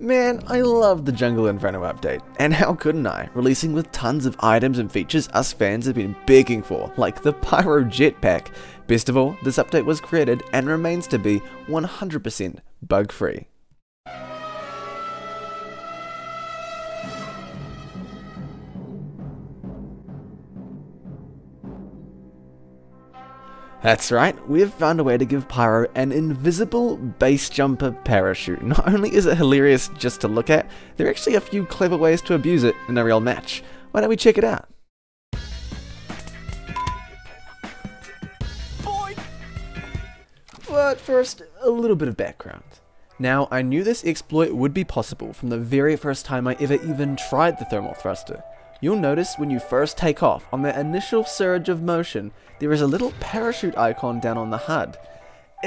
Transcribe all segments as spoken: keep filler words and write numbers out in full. Man, I love the Jungle Inferno update, and how couldn't I, releasing with tons of items and features us fans have been begging for, like the Pyro Jetpack. Best of all, this update was created and remains to be one hundred percent bug-free. That's right, we've found a way to give Pyro an invisible base jumper parachute. Not only is it hilarious just to look at, there are actually a few clever ways to abuse it in a real match. Why don't we check it out? Boy. But first, a little bit of background. Now, I knew this exploit would be possible from the very first time I ever even tried the thermal thruster. You'll notice when you first take off, on that initial surge of motion, there is a little parachute icon down on the H U D.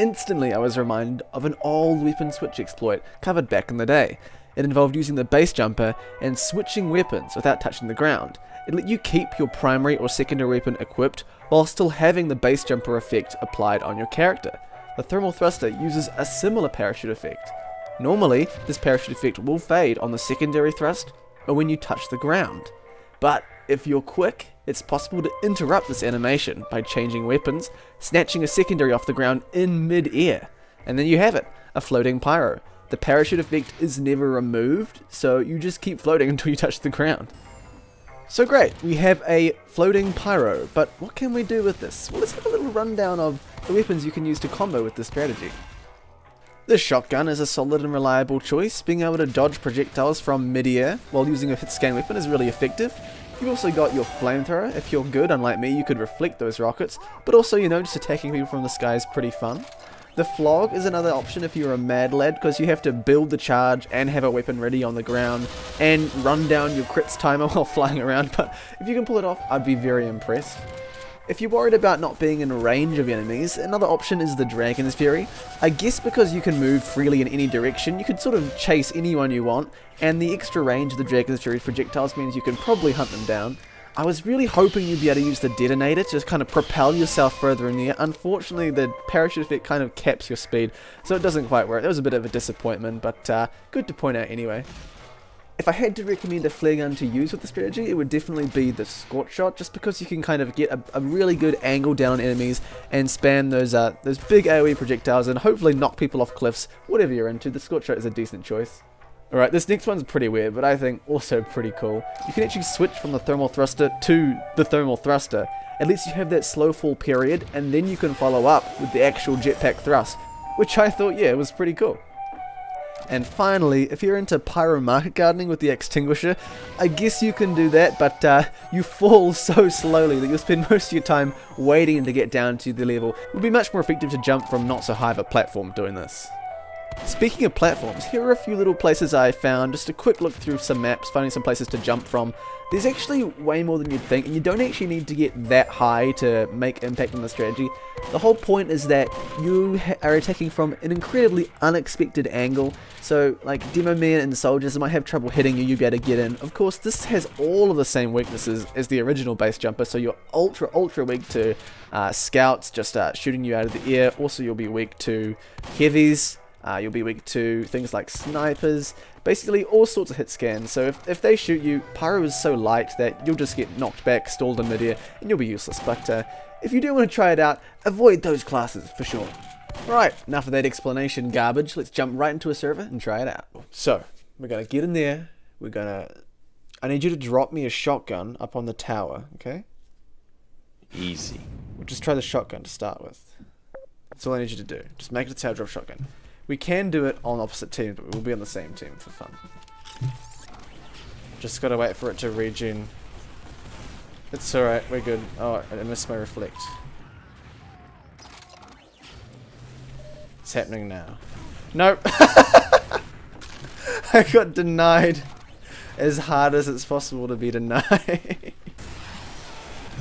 Instantly I was reminded of an old weapon switch exploit covered back in the day. It involved using the base jumper and switching weapons without touching the ground. It let you keep your primary or secondary weapon equipped while still having the base jumper effect applied on your character. The thermal thruster uses a similar parachute effect. Normally, this parachute effect will fade on the secondary thrust or when you touch the ground. But if you're quick, it's possible to interrupt this animation by changing weapons, snatching a secondary off the ground in mid-air. And then you have it, a floating Pyro. The parachute effect is never removed, so you just keep floating until you touch the ground. So great, we have a floating Pyro, but what can we do with this? Well, let's have a little rundown of the weapons you can use to combo with this strategy. The shotgun is a solid and reliable choice. Being able to dodge projectiles from mid-air while using a hit-scan weapon is really effective. You've also got your flamethrower. If you're good, unlike me, you could reflect those rockets, but also, you know, just attacking people from the sky is pretty fun. The Flog is another option if you're a mad lad, because you have to build the charge and have a weapon ready on the ground and run down your crits timer while flying around, but if you can pull it off, I'd be very impressed. If you're worried about not being in range of enemies, another option is the Dragon's Fury. I guess because you can move freely in any direction, you can sort of chase anyone you want, and the extra range of the Dragon's Fury projectiles means you can probably hunt them down. I was really hoping you'd be able to use the detonator to kind of propel yourself further in the air. Unfortunately, the parachute effect kind of caps your speed, so it doesn't quite work. That was a bit of a disappointment, but uh, good to point out anyway. If I had to recommend a flare gun to use with the strategy, it would definitely be the Scorch Shot, just because you can kind of get a, a really good angle down on enemies and spam those uh, those big AoE projectiles and hopefully knock people off cliffs. Whatever you're into, the Scorch Shot is a decent choice. Alright, this next one's pretty weird, but I think also pretty cool. You can actually switch from the thermal thruster to the thermal thruster. It lets you have that slow fall period, and then you can follow up with the actual jetpack thrust, which I thought, yeah, was pretty cool. And finally, if you're into Pyro market gardening with the Extinguisher, I guess you can do that, but uh, you fall so slowly that you'll spend most of your time waiting to get down to the level. It would be much more effective to jump from not so high of a platform doing this. Speaking of platforms, here are a few little places I found, just a quick look through some maps, finding some places to jump from. There's actually way more than you'd think, and you don't actually need to get that high to make impact on the strategy. The whole point is that you are attacking from an incredibly unexpected angle, so like demo men and soldiers might have trouble hitting you, you'd be able to get in. Of course, this has all of the same weaknesses as the original base jumper, so you're ultra, ultra weak to uh, scouts just uh, shooting you out of the air. Also, you'll be weak to heavies. Uh, you'll be weak to things like snipers, basically all sorts of hit scans. So if, if they shoot you, Pyro is so light that you'll just get knocked back, stalled in mid-air, and you'll be useless. But uh, if you do want to try it out, avoid those classes for sure. Right, enough of that explanation garbage. Let's jump right into a server and try it out. So, we're going to get in there. We're going to... I need you to drop me a shotgun up on the tower, okay? Easy. We'll just try the shotgun to start with. That's all I need you to do. Just make it a tower drop shotgun. We can do it on opposite teams, but we'll be on the same team for fun. Just gotta wait for it to regen. It's alright, we're good. Oh, I missed my reflect. It's happening now. Nope! I got denied as hard as it's possible to be denied.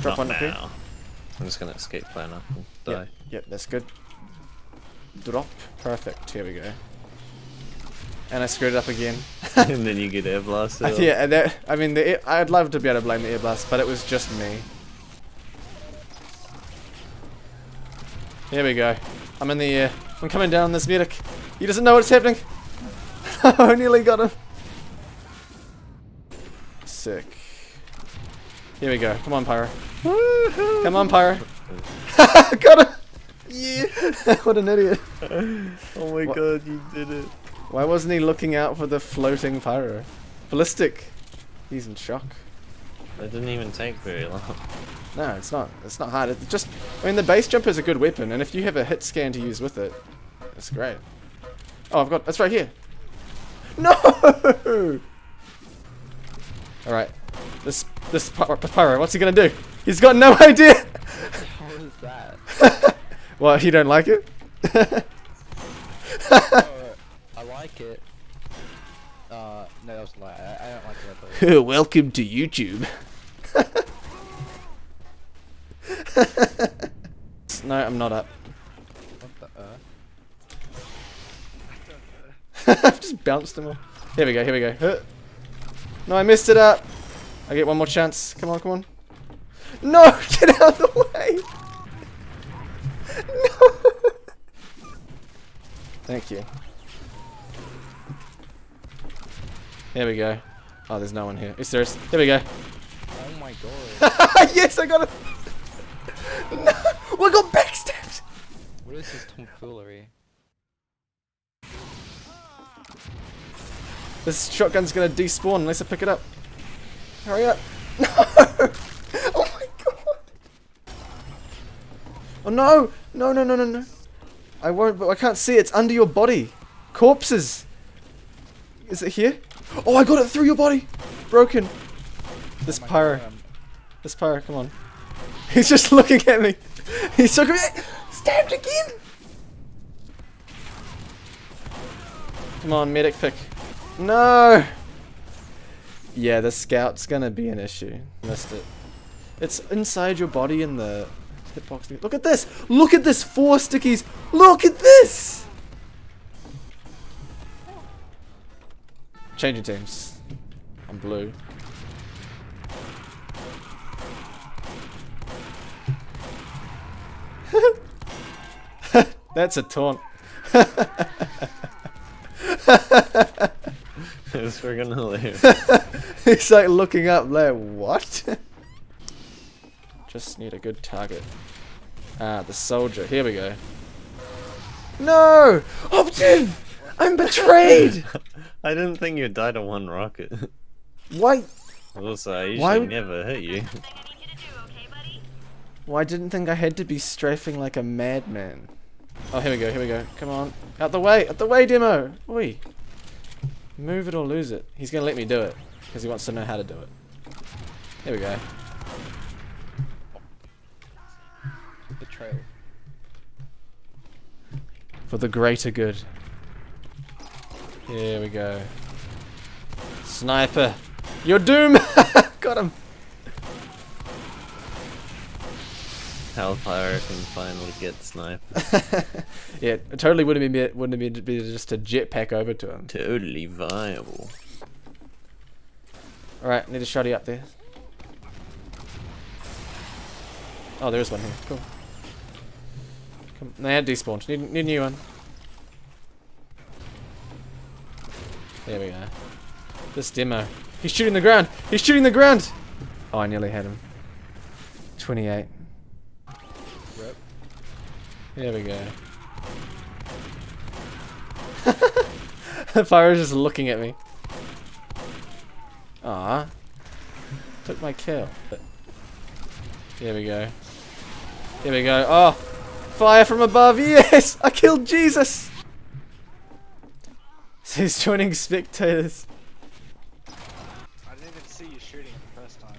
Drop one now. I'm just gonna escape plan up and die. Yep, yep, that's good. Drop. Perfect. Here we go. And I screwed it up again. And then you get air blasted. Yeah, and that, I mean, the air, I'd love to be able to blame the air blast, but it was just me. Here we go. I'm in the air. I'm coming down this medic. He doesn't know what's happening. I nearly got him. Sick. Here we go. Come on, Pyro. Woohoo. Come on, Pyro. Got him. Yeah. What an idiot. Oh my what? God, you did it. Why wasn't he looking out for the floating Pyro? Ballistic. He's in shock. That didn't even take very long. No, it's not. It's not hard. It's just, I mean, the base jumper is a good weapon, and if you have a hit scan to use with it, it's great. Oh, I've got. That's right here. No. All right. This this Pyro. What's he gonna do? He's got no idea. What is that? What? You don't like it? Oh, I like it. Uh, no, that was a lie. I, I don't like it at all. Welcome to YouTube. No, I'm not up. What the earth? I don't know. I've just bounced him off. Here we go, here we go. No, I messed it up. I get one more chance. Come on, come on. No, get out of the way. No. Thank you. There we go. Oh, there's no one here. Is there? There we go. Oh my god. Yes, I got it. No, we got backstabbed. What is this tomfoolery? This shotgun's gonna despawn unless I pick it up. Hurry up! No! Oh my god! Oh no! No! No! No! No! No! I won't. But I can't see. It's under your body. Corpses. Is it here? Oh, I got it through your body! Broken. This oh Pyro. God. This Pyro, come on. He's just looking at me. He's so good. Stabbed again! Come on, medic pick. No! Yeah, the scout's gonna be an issue. Missed it. It's inside your body in the hitbox. Look at this! Look at this! Four stickies! Look at this! Changing teams. I'm blue. That's a taunt. It's freaking hilarious. He's like looking up there. What? Just need a good target. Ah, the soldier. Here we go. No! Optive! I'm betrayed! I didn't think you'd die to one rocket. Why? Also, I usually Why? never hit you. Well, I didn't think I had to be strafing like a madman. Oh, here we go, here we go. Come on. Out the way! Out the way, Demo! Oi! Move it or lose it. He's gonna let me do it, because he wants to know how to do it. There we go. Betrayal. For the greater good. Here we go. Sniper! You're doomed! Got him! Hellfire can finally get sniped. Yeah, it totally wouldn't have been wouldn't have been just a jetpack over to him. Totally viable. All right, need a shotty up there. Oh, there is one here. Cool. Come, they had despawned. Need, need a new one. There we go. This demo. He's shooting the ground. He's shooting the ground. Oh, I nearly had him. twenty-eight. Rip. There we go. The Pyro's just looking at me. Ah. Took my kill. There we go. There we go. Oh, fire from above. Yes, I killed Jesus. He's joining spectators. I didn't even see you shooting the first time.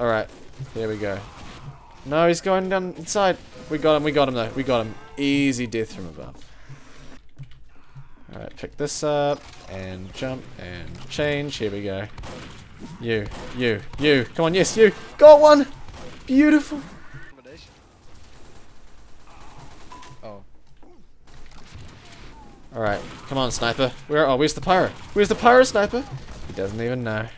Alright, here we go. No, he's going down inside. We got him, we got him though. We got him. Easy death from above. Alright, pick this up and jump and change. Here we go. You, you, you. Come on, yes, you. Got one. Beautiful. Alright, come on, sniper. Where? Oh, where's the Pyro? Where's the Pyro, sniper? He doesn't even know.